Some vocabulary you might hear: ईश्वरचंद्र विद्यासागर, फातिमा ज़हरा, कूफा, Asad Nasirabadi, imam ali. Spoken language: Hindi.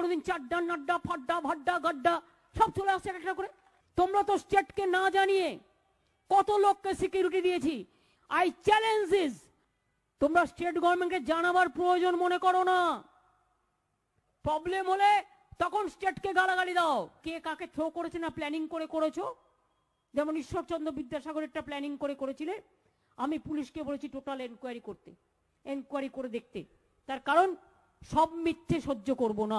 गालागाली दाओ के काके थ्रो करेछे ना प्लानिंग करे करेछो जेमन ईश्वरचंद्र विद्यासागर एक प्लानिंग करे करेछिलेन आमी पुलिशके बोलेछि टोटाल एनक्वायरि करते एनक्वायरि करे देखते तार कारण सब मिथ्ये सह्य करब ना।